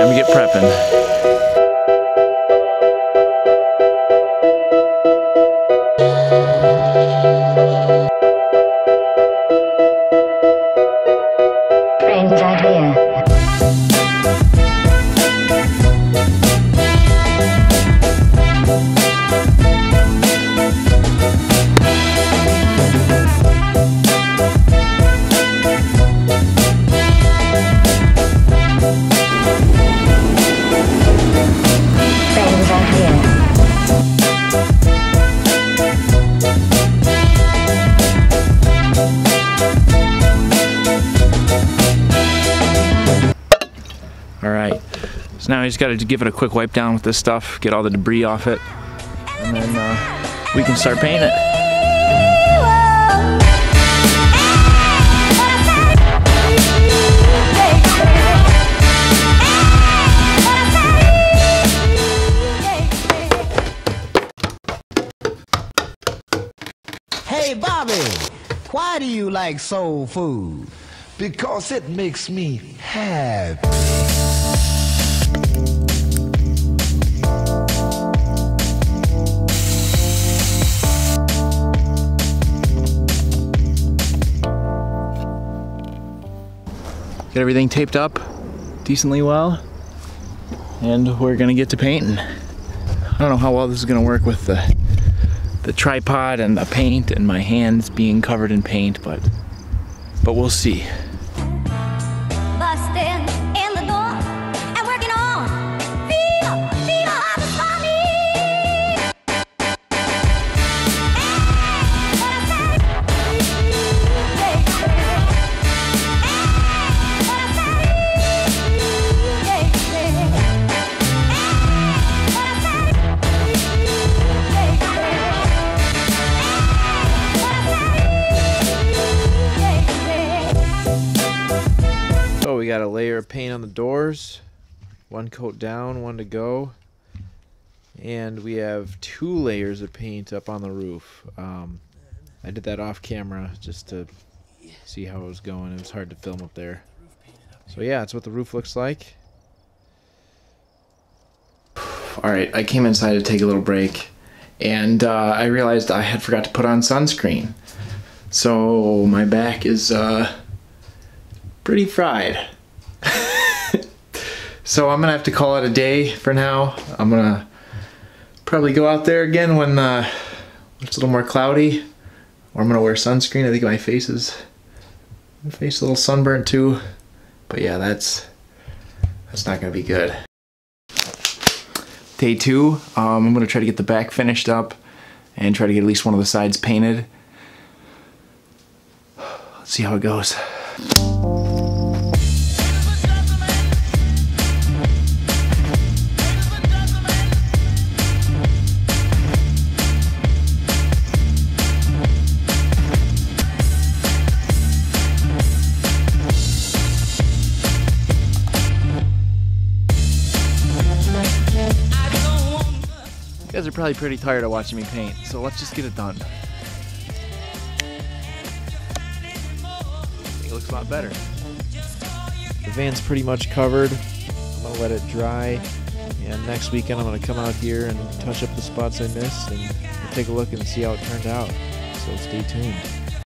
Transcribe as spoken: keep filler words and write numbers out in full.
time to get prepping. Now I just gotta give it a quick wipe down with this stuff, get all the debris off it, and then uh, we can start painting it. Hey Bobby, why do you like soul food? Because it makes me happy. Get everything taped up decently well, and we're gonna get to painting. I don't know how well this is gonna work with the the tripod and the paint and my hands being covered in paint, but but we'll see. Got a layer of paint on the doors, one coat down, one to go, and we have two layers of paint up on the roof. Um, I did that off camera just to see how it was going. It was hard to film up there. So yeah, that's what the roof looks like. Alright, I came inside to take a little break, and uh, I realized I had forgot to put on sunscreen. So my back is uh, pretty fried. So I'm gonna have to call it a day for now. I'm gonna probably go out there again when uh, it's a little more cloudy, or I'm gonna wear sunscreen. I think my face is my face a little sunburnt too, but yeah, that's that's not gonna be good. Day two, um, I'm gonna try to get the back finished up and try to get at least one of the sides painted. Let's see how it goes. You guys are probably pretty tired of watching me paint, so let's just get it done. I think it looks a lot better. The van's pretty much covered. I'm gonna let it dry, and next weekend I'm gonna come out here and touch up the spots I missed, and we'll take a look and see how it turned out. So stay tuned.